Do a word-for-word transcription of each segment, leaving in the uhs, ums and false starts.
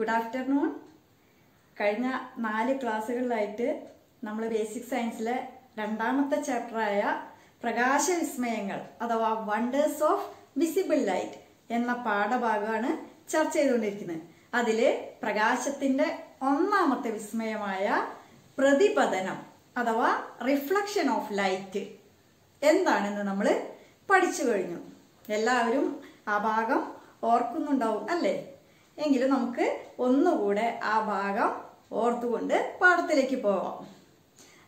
Good afternoon. കഴിഞ്ഞ നാല് ക്ലാസ്സുകളിലായിട്ട് നമ്മൾ ബേസിക് സയൻസിലെ രണ്ടാമത്തെ ചാപ്റ്ററായ പ്രകാശവിസ്മയങ്ങൾ അഥവാ വണ്ടേഴ്സ് ഓഫ് വിസിബിൾ ലൈറ്റ് എന്ന പാഠഭാഗമാണ് ചർച്ച ചെയ്തുകൊണ്ടിരിക്കുന്നത്. അതിലെ പ്രകാശത്തിന്റെ ഒന്നാമത്തെ വിസ്മയമായ പ്രതിപതനം അഥവാ റിഫ്ലക്ഷൻ ഓഫ് ലൈറ്റ് എന്താണെന്ന് നമ്മൾ പഠിച്ചു കഴിഞ്ഞു. എല്ലാവരും ആ ഭാഗം ഓർക്കുന്നുണ്ടാവും അല്ലേ? എങ്കിലും നമുക്ക് ഒന്നുകൂടെ ആ ഭാഗം ഓർത്തുകൊണ്ട് പാഠത്തിലേക്ക് പോവാം.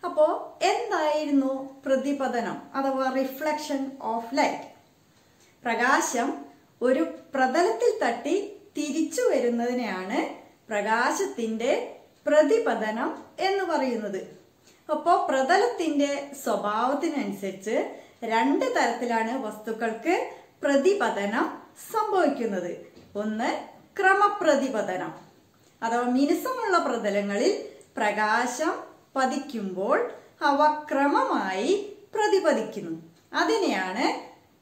അപ്പോൾ എന്തായിരുന്നു പ്രതിപതനം അഥവാ റിഫ്ലക്ഷൻ ഓഫ് ലൈറ്റ്? പ്രകാശം ഒരു പ്രതലത്തിൽ തട്ടി തിരിച്ചു വരുന്നതിനെയാണ് പ്രകാശത്തിന്റെ പ്രതിപതനം എന്ന് പറയുന്നത്. അപ്പോൾ പ്രതലത്തിന്റെ സ്വഭാവത്തിനനുസരിച്ച് രണ്ട് തരത്തിലാണ് വസ്തുക്കൾക്ക് പ്രതിപതനം സംഭവിക്കുന്നത്. ഒന്ന് ക്രമപ്രതിപതനം അഥവാ മിനുസമുള്ള പ്രതലങ്ങളിൽ പ്രകാശം പതിക്കുമ്പോൾ അവ ക്രമമായി പ്രതിപതിക്കുന്നു, അതിനെയാണ്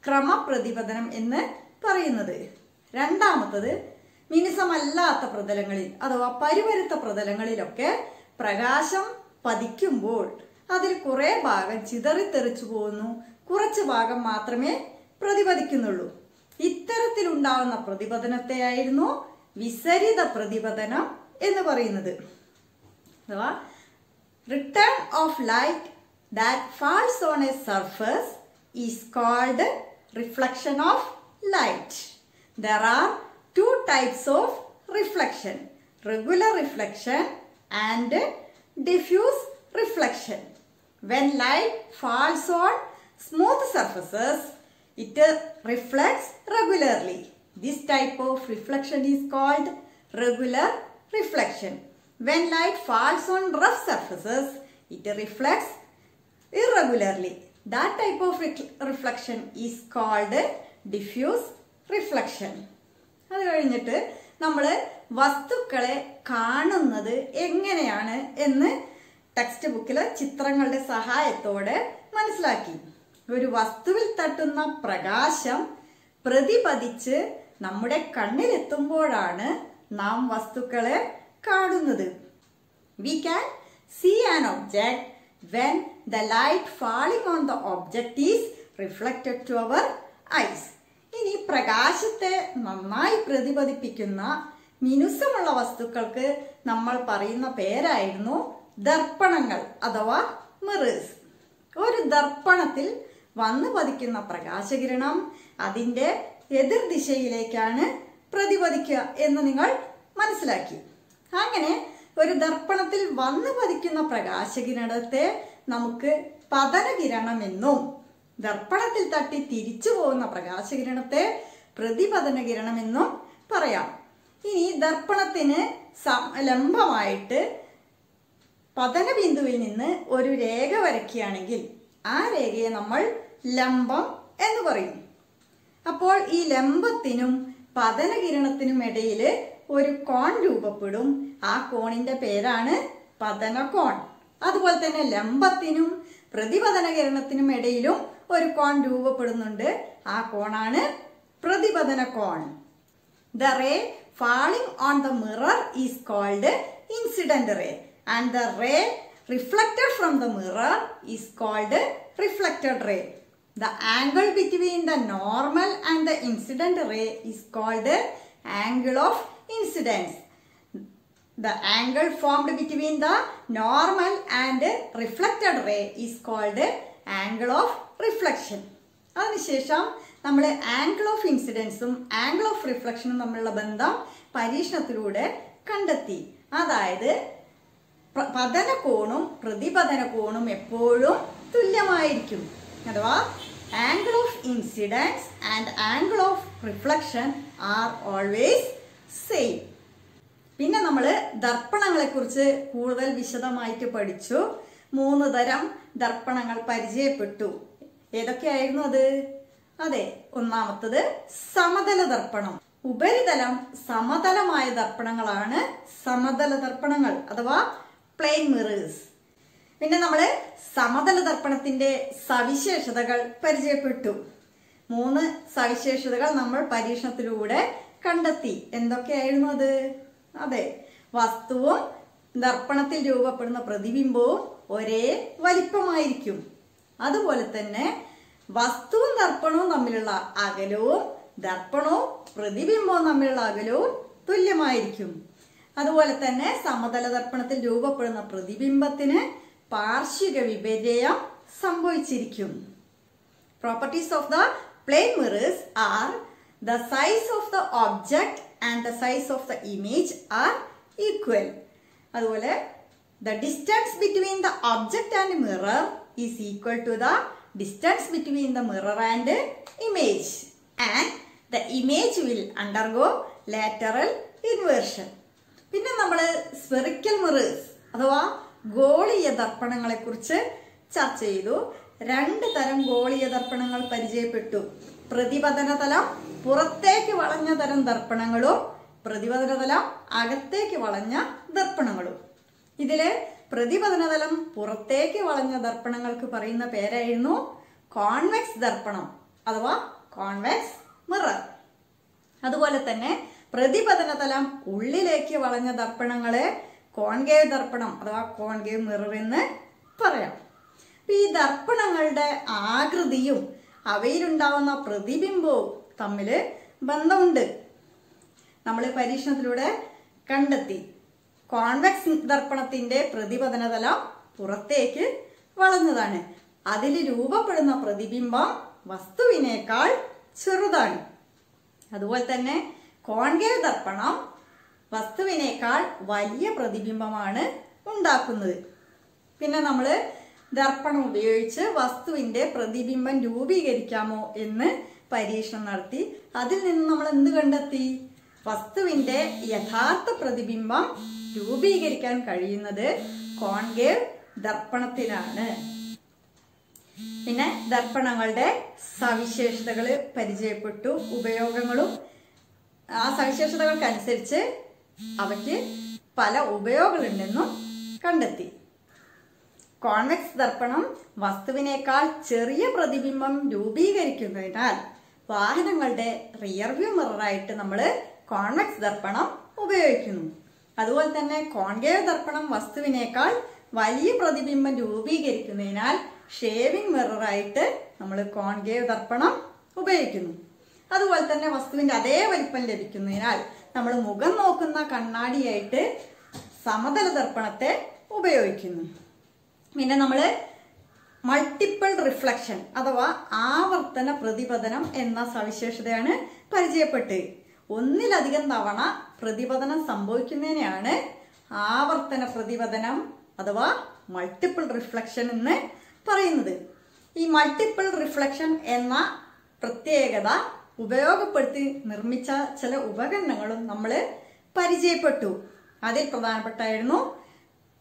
ക്രമപ്രതിപതനം എന്ന് പറയുന്നത്. രണ്ടാമത്തത് മിനുസമല്ലാത്ത പ്രതലങ്ങളിൽ അഥവാ പരിവരുത്ത പ്രതലങ്ങളിലൊക്കെ പ്രകാശം പതിക്കുമ്പോൾ അതിൽ കുറെ ഭാഗം ചിതറിത്തെറിച്ചു പോകുന്നു, കുറച്ച് ഭാഗം മാത്രമേ പ്രതിപതിക്കുന്നുള്ളൂ. ഇത്തരത്തിലുണ്ടാവുന്ന പ്രതിപതനത്തെയായിരുന്നു വിസരിത പ്രതിപതനം എന്ന് പറയുന്നത്. അഥവാ return of light that falls on a surface is called reflection of light. There are two types of reflection: regular reflection and diffuse reflection. When light falls on smooth surfaces, it reflects regularly. This type of reflection is called regular reflection. When light falls on rough surfaces, it reflects irregularly. That type of re- reflection is called diffuse reflection. അത് കഴിഞ്ഞിട്ട് നമ്മൾ വസ്തുക്കളെ കാണുന്നത് എങ്ങനെയാണ് എന്ന് text ബുക്കിലെ ചിത്രങ്ങളുടെ സഹായത്തോടെ മനസ്സിലാക്കി. ഒരു വസ്തുവിൽ തട്ടുന്ന പ്രകാശം പ്രതിപതിച്ച് നമ്മുടെ കണ്ണിലെത്തുമ്പോഴാണ് നാം വസ്തുക്കളെ കാണുന്നത്. We can see an object when the light falling on the object is reflected to our eyes. ഇനി പ്രകാശത്തെ നന്നായി പ്രതിപതിപ്പിക്കുന്ന മിനുസമുള്ള വസ്തുക്കൾക്ക് നമ്മൾ പറയുന്ന പേരായിരുന്നു ദർപ്പണങ്ങൾ അഥവാ മിറേഴ്സ്. ഒരു ദർപ്പണത്തിൽ വന്നു പതിക്കുന്ന പ്രകാശകിരണം അതിൻ്റെ എതിർ ദിശയിലേക്കാണ് പ്രതിപതിക്കുക എന്ന് നിങ്ങൾ മനസ്സിലാക്കി. അങ്ങനെ ഒരു ദർപ്പണത്തിൽ വന്നു പതിക്കുന്ന പ്രകാശകിരണത്തെ നമുക്ക് പതനകിരണമെന്നും ദർപ്പണത്തിൽ തട്ടി തിരിച്ചു പോകുന്ന പ്രകാശകിരണത്തെ പ്രതിപതനകിരണമെന്നും പറയാം. ഇനി ദർപ്പണത്തിന് ലംബമായിട്ട് പതന ബിന്ദുവിൽ നിന്ന് ഒരു രേഖ വരയ്ക്കുകയാണെങ്കിൽ ആ രേഖയെ നമ്മൾ ലംബം എന്ന് പറയും. അപ്പോൾ ഈ ലംബത്തിനും പതനകിരണത്തിനും ഇടയിൽ ഒരു കോൺ രൂപപ്പെടും. ആ കോണിന്റെ പേരാണ് പതനകോൺ. അതുപോലെ തന്നെ ലംബത്തിനും പ്രതിപതനകിരണത്തിനും ഇടയിലും ഒരു കോൺ രൂപപ്പെടുന്നുണ്ട്. ആ കോണാണ് പ്രതിപതന കോൺ. The ray falling on the mirror is called incident ray, and the ray reflected from the mirror is called reflected ray. The angle between the normal and the incident ray is called angle of incidence. The angle formed between the normal and reflected ray is called angle of reflection. അതിനുശേഷം നമ്മൾ angle of ഇൻസിഡൻസും angle of റിഫ്ലക്ഷനും തമ്മിലുള്ള ബന്ധം പരീക്ഷണത്തിലൂടെ കണ്ടെത്തി. അതായത് പതന കോണും പ്രതിപതന കോണും എപ്പോഴും തുല്യമായിരിക്കും. അഥവാ angle of incidence and angle of reflection are always same. പിന്നെ നമ്മൾ ദർപ്പണങ്ങളെ കുറിച്ച് കൂടുതൽ വിശദമായിട്ട് പഠിച്ചു. മൂന്ന് തരം ദർപ്പണങ്ങൾ പരിചയപ്പെട്ടു. ഏതൊക്കെയായിരുന്നു അത്? അതെ, ഒന്നാമത്തത് സമതല ദർപ്പണം. ഉപരിതലം സമതലമായ ദർപ്പണങ്ങളാണ് സമതല ദർപ്പണങ്ങൾ അഥവാ പ്ലെയിൻ മിറേഴ്സ്. പിന്നെ നമ്മൾ സമതല ദർപ്പണത്തിന്റെ സവിശേഷതകൾ പരിചയപ്പെട്ടു. മൂന്ന് സവിശേഷതകൾ നമ്മൾ പരീക്ഷണത്തിലൂടെ കണ്ടെത്തി. എന്തൊക്കെയായിരുന്നു അത്? അതെ, വസ്തുവും ദർപ്പണത്തിൽ രൂപപ്പെടുന്ന പ്രതിബിംബവും ഒരേ വലിപ്പമായിരിക്കും. അതുപോലെ തന്നെ വസ്തുവും ദർപ്പണവും തമ്മിലുള്ള അകലവും ദർപ്പണവും പ്രതിബിംബവും തമ്മിലുള്ള അകലവും തുല്യമായിരിക്കും. അതുപോലെ തന്നെ സമതല ദർപ്പണത്തിൽ രൂപപ്പെടുന്ന പ്രതിബിംബത്തിന് പാർശ്വിക വിപര്യം സംഭവിച്ചിരിക്കും. Properties of the plane mirrors are the size of the object and the size of the image are equal. അതുപോലെ the distance between the object and mirror is equal to the distance between the mirror and image, and the image will undergo lateral inversion. പിന്നെ നമ്മൾ spherical mirrors അഥവാ ഗോളീയ ദർപ്പണങ്ങളെ കുറിച്ച് ചർച്ച ചെയ്തു. രണ്ട് തരം ഗോളീയ ദർപ്പണങ്ങൾ പരിചയപ്പെട്ടു. പ്രതിപതന തലം പുറത്തേക്ക് വളഞ്ഞ തരം ദർപ്പണങ്ങളും പ്രതിപതന തലം അകത്തേക്ക് വളഞ്ഞ ദർപ്പണങ്ങളും. ഇതിലെ പ്രതിപതന തലം പുറത്തേക്ക് വളഞ്ഞ ദർപ്പണങ്ങൾക്ക് പറയുന്ന പേരായിരുന്നു കോൺവെക്സ് ദർപ്പണം അഥവാ കോൺവെക്സ് മിറർ. അതുപോലെ തന്നെ പ്രതിപതന തലം ഉള്ളിലേക്ക് വളഞ്ഞ ദർപ്പണങ്ങളെ കോൺകേവ് ദർപ്പണം അഥവാ കോൺകേവ് മിറർ എന്ന് പറയാം. ഈ ദർപ്പണങ്ങളുടെ ആകൃതിയും അവയിലുണ്ടാവുന്ന പ്രതിബിംബവും തമ്മിൽ ബന്ധമുണ്ട്. നമ്മൾ പരീക്ഷണത്തിലൂടെ കണ്ടെത്തി. കോൺവെക്സ് ദർപ്പണത്തിന്റെ പ്രതിപതന തലം പുറത്തേക്ക് വളഞ്ഞതാണ്. അതിൽ രൂപപ്പെടുന്ന പ്രതിബിംബം വസ്തുവിനേക്കാൾ ചെറുതാണ്. അതുപോലെ തന്നെ കോൺകേവ് ദർപ്പണം വസ്തുവിനേക്കാൾ വലിയ പ്രതിബിംബമാണ് ഉണ്ടാക്കുന്നത്. പിന്നെ നമ്മൾ ദർപ്പണം ഉപയോഗിച്ച് വസ്തുവിന്റെ പ്രതിബിംബം രൂപീകരിക്കാമോ എന്ന് പരീക്ഷണം നടത്തി. അതിൽ നിന്ന് നമ്മൾ എന്ത് കണ്ടെത്തി? വസ്തുവിന്റെ യഥാർത്ഥ പ്രതിബിംബം രൂപീകരിക്കാൻ കഴിയുന്നത് കോൺകേവ് ദർപ്പണത്തിലാണ്. പിന്നെ ദർപ്പണങ്ങളുടെ സവിശേഷതകൾ പരിചയപ്പെട്ടു, ഉപയോഗങ്ങളും. ആ സവിശേഷതകൾക്കനുസരിച്ച് അവയ്ക്ക് പല ഉപയോഗങ്ങളുണ്ടെന്നും കണ്ടെത്തി. കോൺവെക്സ് ദർപ്പണം വസ്തുവിനേക്കാൾ ചെറിയ പ്രതിബിംബം രൂപീകരിക്കുന്നതിനാൽ വാഹനങ്ങളുടെ റിയർ വ്യൂ മിററായിട്ട് നമ്മൾ കോൺവെക്സ് ദർപ്പണം ഉപയോഗിക്കുന്നു. അതുപോലെ തന്നെ കോൺകേവ് ദർപ്പണം വസ്തുവിനേക്കാൾ വലിയ പ്രതിബിംബം രൂപീകരിക്കുന്നതിനാൽ ഷേവിംഗ് മിററായിട്ട് നമ്മൾ കോൺകേവ് ദർപ്പണം ഉപയോഗിക്കുന്നു. അതുപോലെ തന്നെ വസ്തുവിന്റെ അതേ വലിപ്പം ലഭിക്കുന്നതിനാൽ നമ്മൾ മുഖം നോക്കുന്ന കണ്ണാടിയായിട്ട് സമതല ദർപ്പണത്തെ ഉപയോഗിക്കുന്നു. പിന്നെ നമ്മൾ മൾട്ടിപ്പിൾ റിഫ്ലക്ഷൻ അഥവാ ആവർത്തന പ്രതിപതനം എന്ന സവിശേഷതയാണ് പരിചയപ്പെട്ട്. ഒന്നിലധികം തവണ പ്രതിപതനം സംഭവിക്കുന്നതിനെയാണ് ആവർത്തന പ്രതിപതനം അഥവാ മൾട്ടിപ്പിൾ റിഫ്ലക്ഷൻ എന്ന് പറയുന്നത്. ഈ മൾട്ടിപ്പിൾ റിഫ്ലക്ഷൻ എന്ന പ്രത്യേകത ഉപയോഗപ്പെടുത്തി നിർമ്മിച്ച ചില ഉപകരണങ്ങളും നമ്മൾ പരിചയപ്പെട്ടു. അതിൽ പ്രധാനപ്പെട്ടായിരുന്നു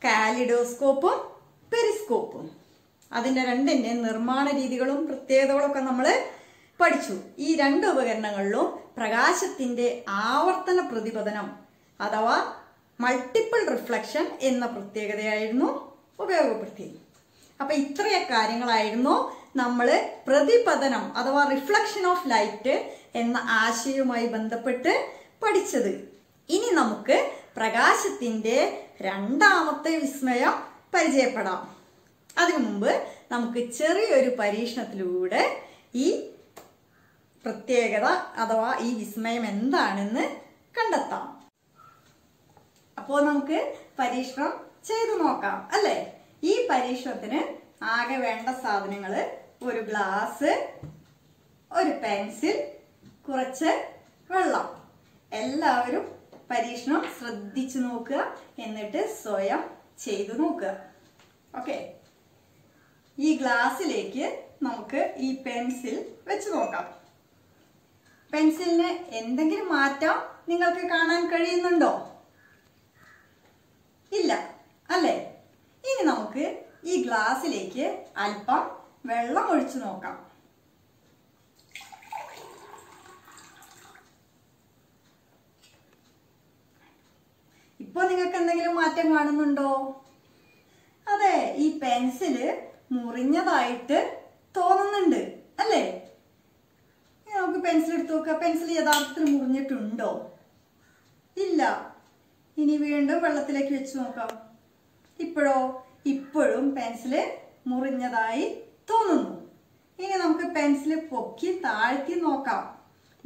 കാലിഡോസ്കോപ്പും പെരിസ്കോപ്പും. അതിന്റെ രണ്ടിന്റെ നിർമ്മാണ രീതികളും പ്രത്യേകതകളൊക്കെ നമ്മൾ പഠിച്ചു. ഈ രണ്ട് ഉപകരണങ്ങളിലും പ്രകാശത്തിന്റെ ആവർത്തന പ്രതിപതനം അഥവാ മൾട്ടിപ്പിൾ റിഫ്ലക്ഷൻ എന്ന പ്രത്യേകതയായിരുന്നു ഉപയോഗപ്പെടുത്തി. അപ്പൊ ഇത്രയൊക്കെ കാര്യങ്ങളായിരുന്നു നമ്മൾ പ്രതിപതനം അഥവാ റിഫ്ലക്ഷൻ ഓഫ് ലൈറ്റ് എന്ന ആശയവുമായി ബന്ധപ്പെട്ട് പഠിച്ചത്. ഇനി നമുക്ക് പ്രകാശത്തിന്റെ രണ്ടാമത്തെ വിസ്മയം പരിചയപ്പെടാം. അതിനു മുമ്പ് നമുക്ക് ചെറിയൊരു പരീക്ഷണത്തിലൂടെ ഈ പ്രത്യേകത അഥവാ ഈ വിസ്മയം എന്താണെന്ന് കണ്ടെത്താം. അപ്പോൾ നമുക്ക് പരീക്ഷണം ചെയ്തു നോക്കാം അല്ലേ? ഈ പരീക്ഷണത്തിന് ആകെ വേണ്ട സാധനങ്ങൾ ഒരു ഗ്ലാസ്, ഒരു പെൻസിൽ, കുറച്ച് വെള്ളം. എല്ലാവരും പരീക്ഷണം ശ്രദ്ധിച്ചു നോക്കുക, എന്നിട്ട് സ്വയം ചെയ്തു നോക്കുക. ഓക്കെ, ഈ ഗ്ലാസ്സിലേക്ക് നമുക്ക് ഈ പെൻസിൽ വെച്ച് നോക്കാം. പെൻസിലിന് എന്തെങ്കിലും മാറ്റം നിങ്ങൾക്ക് കാണാൻ കഴിയുന്നുണ്ടോ? ഇല്ല അല്ലേ? ഇനി നമുക്ക് ഈ ഗ്ലാസ്സിലേക്ക് അല്പം വെള്ളം ഒഴിച്ചു നോക്കാം. ഇപ്പൊ നിങ്ങൾക്ക് എന്തെങ്കിലും മാറ്റം കാണുന്നുണ്ടോ? അതെ, ഈ പെൻസില് മുറിഞ്ഞതായിട്ട് തോന്നുന്നുണ്ട് അല്ലേ? നമുക്ക് പെൻസിൽ എടുത്തു നോക്കാം. പെൻസിൽ യഥാർത്ഥത്തിൽ മുറിഞ്ഞിട്ടുണ്ടോ? ഇല്ല. ഇനി വീണ്ടും വെള്ളത്തിലേക്ക് വെച്ച് നോക്കാം. ഇപ്പോഴോ ഇപ്പോഴും പെൻസിൽ മുറിഞ്ഞതായി തോന്നുന്നു. ഇനി നമുക്ക് പെൻസിൽ പൊക്കി താഴ്ത്തി നോക്കാം.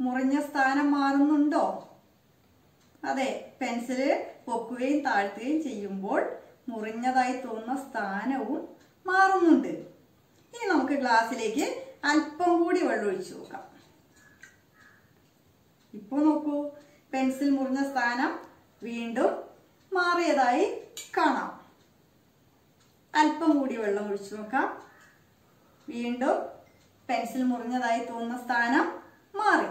മുറിഞ്ഞ സ്ഥാനം മാറുന്നുണ്ടോ? അതെ, പെൻസിൽ പൊക്കുകയും താഴ്ത്തുകയും ചെയ്യുമ്പോൾ മുറിഞ്ഞതായി തോന്നുന്ന സ്ഥാനവും മാറുന്നുണ്ട്. ഇനി നമുക്ക് ഗ്ലാസ്സിലേക്ക് അല്പം കൂടി വെള്ളം ഒഴിച്ചു നോക്കാം. ഇപ്പോൾ നോക്കൂ, പെൻസിൽ മുറിഞ്ഞ സ്ഥാനം വീണ്ടും മാറിയതായി കാണാം. അല്പം കൂടി വെള്ളം ഒഴിച്ചു നോക്കാം. വീണ്ടും പെൻസിൽ മുറിഞ്ഞതായി തോന്നുന്ന സ്ഥാനം മാറി.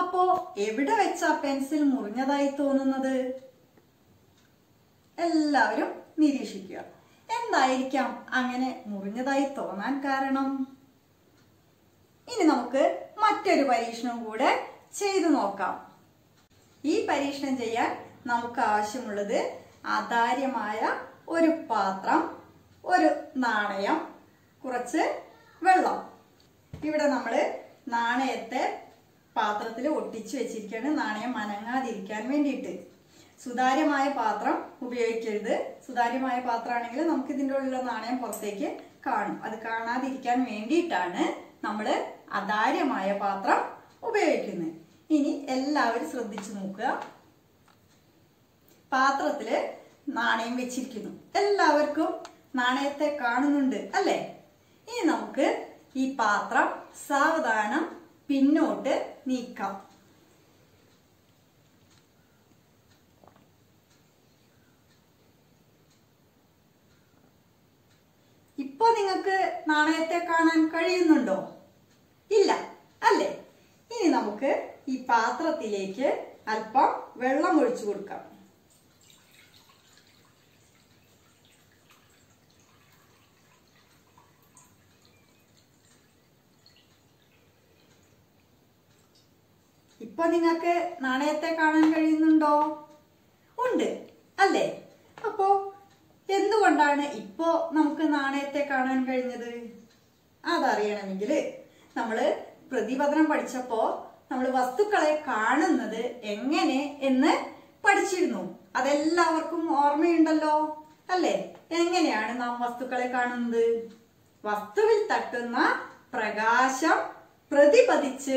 അപ്പോ എവിടെ വെച്ചാ പെൻസിൽ മുറിഞ്ഞതായി തോന്നുന്നത്? എല്ലാവരും നിരീക്ഷിക്കുക. എന്തായിരിക്കാം അങ്ങനെ മുറിഞ്ഞതായി തോന്നാൻ കാരണം? ഇനി നമുക്ക് മറ്റൊരു പരീക്ഷണം കൂടെ ചെയ്തു നോക്കാം. ഈ പരീക്ഷണം ചെയ്യാൻ നമുക്ക് ആവശ്യമുള്ളത് ആധാര്യമായ ഒരു പാത്രം, ഒരു നാണയം, കുറച്ച് വെള്ളം. ഇവിടെ നമ്മൾ നാണയത്തെ പാത്രത്തിൽ ഒട്ടിച്ചു വെച്ചിരിക്കുകയാണ്, നാണയം അനങ്ങാതിരിക്കാൻ വേണ്ടിയിട്ട്. സുതാര്യമായ പാത്രം ഉപയോഗിക്കരുത്. സുതാര്യമായ പാത്രമാണെങ്കിൽ നമുക്ക് ഇതിൻ്റെ ഉള്ളിലുള്ള നാണയം പുറത്തേക്ക് കാണും. അത് കാണാതിരിക്കാൻ വേണ്ടിയിട്ടാണ് നമ്മൾ അധാര്യമായ പാത്രം ഉപയോഗിക്കുന്നത്. ഇനി എല്ലാവരും ശ്രദ്ധിച്ചു നോക്കുക. പാത്രത്തില് നാണയം വെച്ചിരിക്കുന്നു. എല്ലാവർക്കും നാണയത്തെ കാണുന്നുണ്ട് അല്ലേ? ഇനി നമുക്ക് ഈ പാത്രം സാവധാനം പിന്നോട്ട് നീക്കാം. ഇപ്പൊ നിങ്ങൾക്ക് നാണയത്തെ കാണാൻ കഴിയുന്നുണ്ടോ? ഇല്ല അല്ലേ? ഇനി നമുക്ക് ഈ പാത്രത്തിലേക്ക് അല്പം വെള്ളം ഒഴിച്ചു കൊടുക്കാം. ഇപ്പൊ നിങ്ങൾക്ക് നാണയത്തെ കാണാൻ കഴിയുന്നുണ്ടോ? ഉണ്ട് അല്ലേ? അപ്പോ എന്തുകൊണ്ടാണ് ഇപ്പോ നമുക്ക് നാണയത്തെ കാണാൻ കഴിഞ്ഞത്? അതറിയണമെങ്കിൽ നമ്മള് പ്രതിപദനം പഠിച്ചപ്പോ നമ്മൾ വസ്തുക്കളെ കാണുന്നത് എങ്ങനെ എന്ന് പഠിച്ചിരുന്നു. അതെല്ലാവർക്കും ഓർമ്മയുണ്ടല്ലോ അല്ലേ? എങ്ങനെയാണ് നാം വസ്തുക്കളെ കാണുന്നത്? വസ്തുവിൽ തട്ടുന്ന പ്രകാശം പ്രതിപദിച്ച്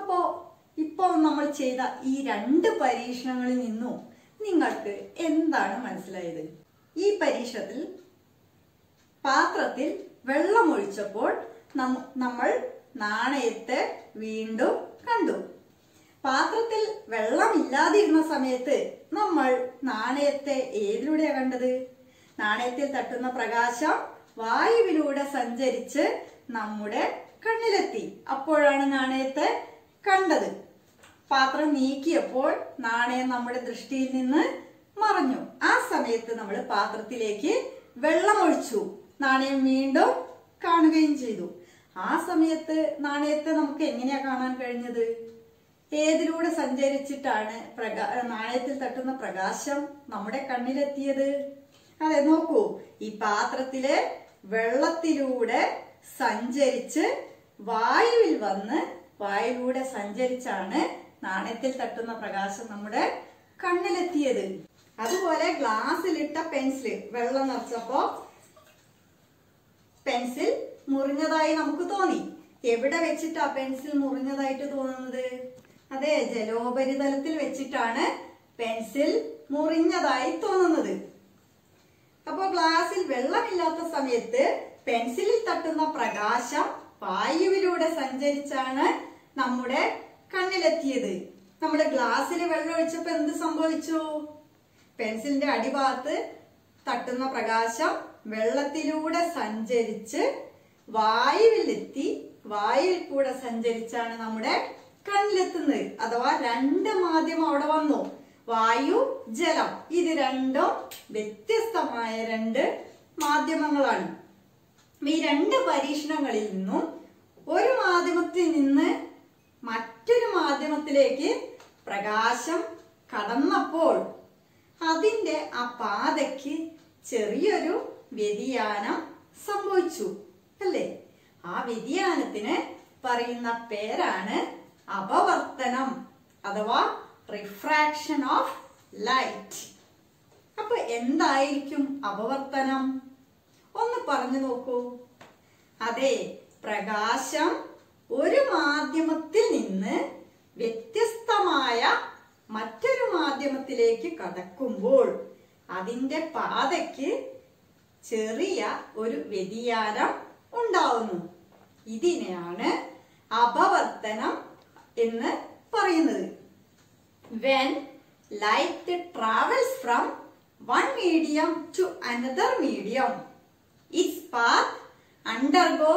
അപ്പോ ഇപ്പോൾ നമ്മൾ ചെയ്ത ഈ രണ്ട് പരീക്ഷണങ്ങളിൽ നിന്നും നിങ്ങൾക്ക് എന്താണ് മനസ്സിലായത്? ഈ പരീക്ഷണത്തിൽ പാത്രത്തിൽ വെള്ളം ഒഴിച്ചപ്പോൾ നമ്മൾ നാണയത്തെ വീണ്ടും കണ്ടു. പാത്രത്തിൽ വെള്ളമില്ലാതിരുന്ന സമയത്ത് നമ്മൾ നാണയത്തെ ഏതിലൂടെയാണ് കണ്ടത്? നാണയത്തിൽ തട്ടുന്ന പ്രകാശം വായുവിലൂടെ സഞ്ചരിച്ച് നമ്മുടെ കണ്ണിലെത്തി. അപ്പോഴാണ് നാണയത്തെ കണ്ടത്. പാത്രം നീക്കിയപ്പോൾ നാണയം നമ്മുടെ ദൃഷ്ടിയിൽ നിന്ന് മറഞ്ഞു. ആ സമയത്ത് നമ്മൾ പാത്രത്തിലേക്ക് വെള്ളം ഒഴിച്ചു, നാണയം വീണ്ടും കാണുകയും ചെയ്തു. ആ സമയത്ത് നാണയത്തെ നമുക്ക് എങ്ങനെയാ കാണാൻ കഴിഞ്ഞത്? ഏതിലൂടെ സഞ്ചരിച്ചിട്ടാണ് പ്രകാ നാണയത്തിൽ തട്ടുന്ന പ്രകാശം നമ്മുടെ കണ്ണിലെത്തിയത്? അതെ, നോക്കൂ, ഈ പാത്രത്തിലെ വെള്ളത്തിലൂടെ സഞ്ചരിച്ച് വായുവിൽ വന്ന് വായുവിലൂടെ സഞ്ചരിച്ചാണ് നാണയത്തിൽ തട്ടുന്ന പ്രകാശം നമ്മുടെ കണ്ണിലെത്തിയത്. അതുപോലെ ഗ്ലാസ്സിലിട്ട പെൻസിൽ വെള്ളം നിറച്ചപ്പോ പെൻസിൽ മുറിഞ്ഞതായി നമുക്ക് തോന്നി. എവിടെ വെച്ചിട്ടാ പെൻസിൽ മുറിഞ്ഞതായിട്ട് തോന്നുന്നത്? അതെ, ജലോപരിതലത്തിൽ വെച്ചിട്ടാണ് പെൻസിൽ മുറിഞ്ഞതായി തോന്നുന്നത്. അപ്പൊ ഗ്ലാസ്സിൽ വെള്ളമില്ലാത്ത സമയത്ത് പെൻസിലിൽ തട്ടുന്ന പ്രകാശം വായുവിലൂടെ സഞ്ചരിച്ചാണ് നമ്മുടെ കണ്ണിലെത്തിയത്. നമ്മുടെ ഗ്ലാസ്സിൽ വെള്ളം ഒഴിച്ചപ്പോൾ എന്ത് സംഭവിച്ചു? പെൻസിലിന്റെ അടിഭാഗത്ത് തട്ടുന്ന പ്രകാശം വെള്ളത്തിലൂടെ സഞ്ചരിച്ച് വായുവിലെത്തി. വായുവിൽ കൂടെ സഞ്ചരിച്ചാണ് നമ്മുടെ കണ്ണിലെത്തുന്നത്. അഥവാ രണ്ട് മാധ്യമം അവിടെ വന്നു. വായു, ജലം, ഇത് രണ്ടും വ്യത്യസ്തമായ രണ്ട് മാധ്യമങ്ങളാണ്. ഈ രണ്ട് പരീക്ഷണങ്ങളിൽ നിന്നും ഒരു മാധ്യമത്തിൽ നിന്ന് മറ്റൊരു മാധ്യമത്തിലേക്ക് പ്രകാശം കടന്നപ്പോൾ അതിന്റെ ആ പാതയ്ക്ക് ചെറിയൊരു വ്യതിയാനം സംഭവിച്ചു അല്ലേ? ആ വ്യതിയാനത്തിന് പറയുന്ന പേരാണ് അപവർത്തനം അഥവാ റിഫ്രാക്ഷൻ ഓഫ് ലൈറ്റ്. അപ്പൊ എന്തായിരിക്കും അപവർത്തനം? ഒന്ന് പറഞ്ഞു നോക്കൂ. അതെ, പ്രകാശം ഒരു മാധ്യമത്തിൽ നിന്ന് വ്യത്യസ്തമായ മറ്റൊരു മാധ്യമത്തിലേക്ക് കടക്കുമ്പോൾ അതിന്റെ പാതയ്ക്ക് ചെറിയ ഒരു വ്യതിയാനം ഉണ്ടാവുന്നു. ഇതിനെയാണ് അപവർത്തനം എന്ന് പറയുന്നത്. When light travels from one medium to another medium, its path undergo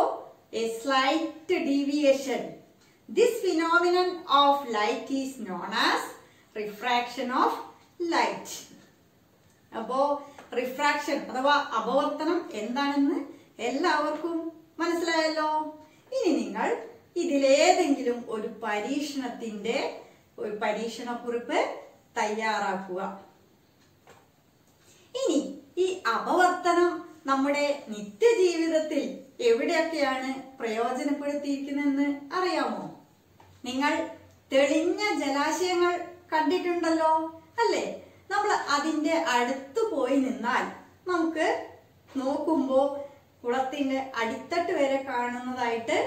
a slight deviation. This phenomenon of light is known as refraction of light. അപ്പോ റിഫ്രാക്ഷൻ അഥവാ അപവർത്തനം എന്താണെന്ന് എല്ലാവർക്കും മനസ്സിലായല്ലോ. ഇനി നിങ്ങൾ ഇതിലേതെങ്കിലും ഒരു പരീക്ഷണത്തിന്റെ ഒരു പരീക്ഷണക്കുറിപ്പ് തയ്യാറാക്കുക. ഇനി ഈ അപവർത്തനം നമ്മുടെ നിത്യജീവിതത്തിൽ എവിടെയൊക്കെയാണ് പ്രയോജനപ്പെടുത്തിയിരിക്കുന്നതെന്ന് അറിയാമോ? നിങ്ങൾ തെളിഞ്ഞ ജലാശയങ്ങൾ കണ്ടിട്ടുണ്ടല്ലോ അല്ലേ? നമ്മൾ അതിന്റെ അടുത്ത് പോയി നിന്നാൽ നമുക്ക് നോക്കുമ്പോൾ കുളത്തിന്റെ അടിത്തട്ട് വരെ കാണുന്നതായിട്ട്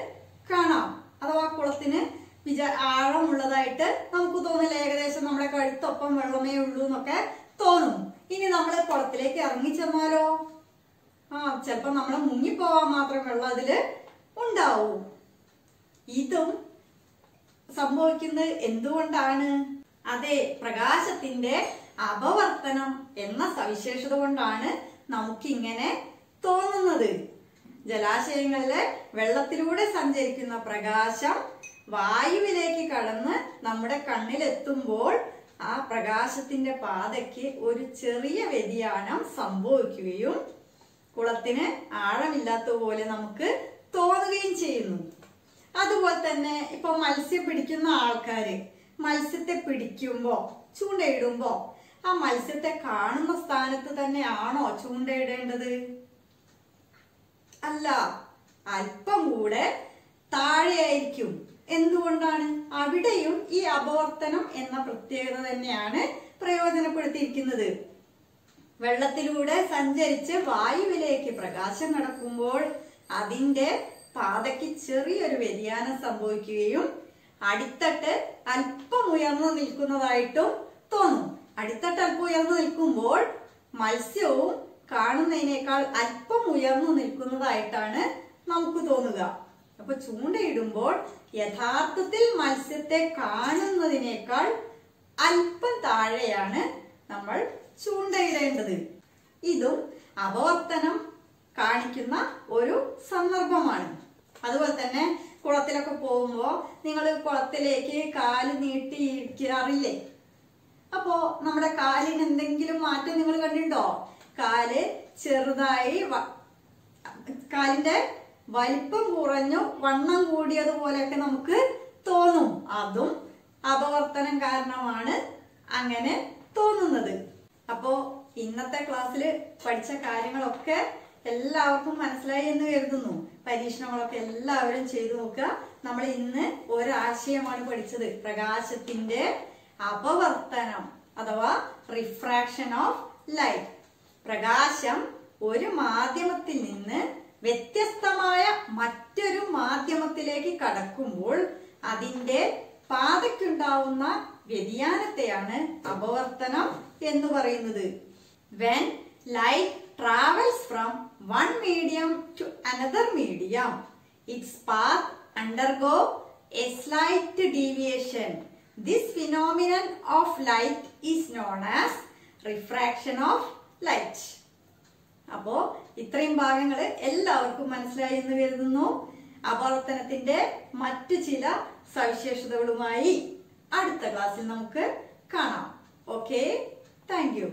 കാണാം. അഥവാ കുളത്തിന് വിജ ആഴമുള്ളതായിട്ട് നമുക്ക് തോന്നില്ല. ഏകദേശം നമ്മുടെ കഴുത്തൊപ്പം വെള്ളമേ ഉള്ളൂ എന്നൊക്കെ തോന്നും. ഇനി നമ്മൾ കുളത്തിലേക്ക് ഇറങ്ങിച്ചെന്നാലോ, ആ ചിലപ്പോ നമ്മളെ മുങ്ങിപ്പോവാൻ മാത്രം വെള്ളം അതില് ഉണ്ടാവും. ഇതും സംഭവിക്കുന്നത് എന്തുകൊണ്ടാണ്? അതെ, പ്രകാശത്തിന്റെ അപവർത്തനം എന്ന സവിശേഷത കൊണ്ടാണ് നമുക്കിങ്ങനെ തോന്നുന്നത്. ജലാശയങ്ങളിലെ വെള്ളത്തിലൂടെ സഞ്ചരിക്കുന്ന പ്രകാശം വായുവിലേക്ക് കടന്ന് നമ്മുടെ കണ്ണിലെത്തുമ്പോൾ ആ പ്രകാശത്തിന്റെ പാതയ്ക്ക് ഒരു ചെറിയ വ്യതിയാനം സംഭവിക്കുകയും കുളത്തിന് ആഴമില്ലാത്ത പോലെ നമുക്ക് തോന്നുകയും ചെയ്യുന്നു. അതുപോലെ തന്നെ ഇപ്പൊ മത്സ്യം പിടിക്കുന്ന ആൾക്കാര് മത്സ്യത്തെ പിടിക്കുമ്പോ ചൂണ്ടയിടുമ്പോ ആ മത്സ്യത്തെ കാണുന്ന സ്ഥാനത്ത് തന്നെയാണോ ചൂണ്ടയിടേണ്ടത്? അല്ല, അല്പം കൂടെ താഴെയായിരിക്കും. എന്തുകൊണ്ടാണ്? അവിടെയും ഈ അപവർത്തനം എന്ന പ്രത്യേകത തന്നെയാണ് പ്രയോജനപ്പെടുത്തിയിരിക്കുന്നത്. വെള്ളത്തിലൂടെ സഞ്ചരിച്ച് വായുവിലേക്ക് പ്രകാശം കടക്കുമ്പോൾ അതിന്റെ പാതയ്ക്ക് ചെറിയൊരു വ്യതിയാനം സംഭവിക്കുകയും അടിത്തട്ട് അല്പം ഉയർന്നു നിൽക്കുന്നതായിട്ടും തോന്നും. അടിത്തട്ട് അല്പം ഉയർന്നു നിൽക്കുമ്പോൾ മത്സ്യവും കാണുന്നതിനേക്കാൾ അല്പം ഉയർന്നു നിൽക്കുന്നതായിട്ടാണ് നമുക്ക് തോന്നുക. അപ്പൊ ചൂണ്ടയിടുമ്പോൾ യഥാർത്ഥത്തിൽ മത്സ്യത്തെ കാണുന്നതിനേക്കാൾ അല്പം താഴെയാണ് നമ്മൾ ചൂണ്ടയിടേണ്ടത്. ഇതും അപവർത്തനം കാണിക്കുന്ന ഒരു സന്ദർഭമാണ്. അതുപോലെ തന്നെ കുളത്തിലൊക്കെ പോകുമ്പോ നിങ്ങൾ കുളത്തിലേക്ക് കാല് നീട്ടി ഇരിക്കാറില്ലേ? അപ്പോ നമ്മുടെ കാലിന് എന്തെങ്കിലും മാറ്റം നിങ്ങൾ കണ്ടിട്ടുണ്ടോ? കാല് ചെറുതായി കാലിന്റെ വലിപ്പം കുറഞ്ഞു വണ്ണം കൂടിയതുപോലെയൊക്കെ നമുക്ക് തോന്നും. അതും അപവർത്തനം കാരണമാണ് അങ്ങനെ തോന്നുന്നത്. അപ്പോ ഇന്നത്തെ ക്ലാസ്സിൽ പഠിച്ച കാര്യങ്ങളൊക്കെ എല്ലാവർക്കും മനസ്സിലായി എന്ന് കരുതുന്നു. പരീക്ഷണങ്ങളൊക്കെ എല്ലാവരും ചെയ്തു നോക്കുക. നമ്മൾ ഇന്ന് ഒരാശയമാണ് പഠിച്ചത്, പ്രകാശത്തിന്റെ അപവർത്തനം അഥവാ റിഫ്രാക്ഷൻ ഓഫ് ലൈറ്റ്. പ്രകാശം ഒരു മാധ്യമത്തിൽ നിന്ന് വ്യത്യസ്തമായ മറ്റൊരു മാധ്യമത്തിലേക്ക് കടക്കുമ്പോൾ അതിന്റെ പാതയ്ക്കുണ്ടാവുന്ന വ്യതിയാനത്തെയാണ് അപവർത്തനം എന്ന് പറയുന്നത്. When light travels from one medium to another medium, its path undergo a slight deviation. This phenomenon of light is known as refraction of light. അപ്പോ ഇത്രയും ഭാഗങ്ങൾ എല്ലാവർക്കും മനസ്സിലായി എന്ന് കരുതുന്നു. അപവർത്തനത്തിന്റെ മറ്റു ചില സവിശേഷതകളുമായി അടുത്ത ക്ലാസ്സിൽ നമുക്ക് കാണാം. Okay, thank U.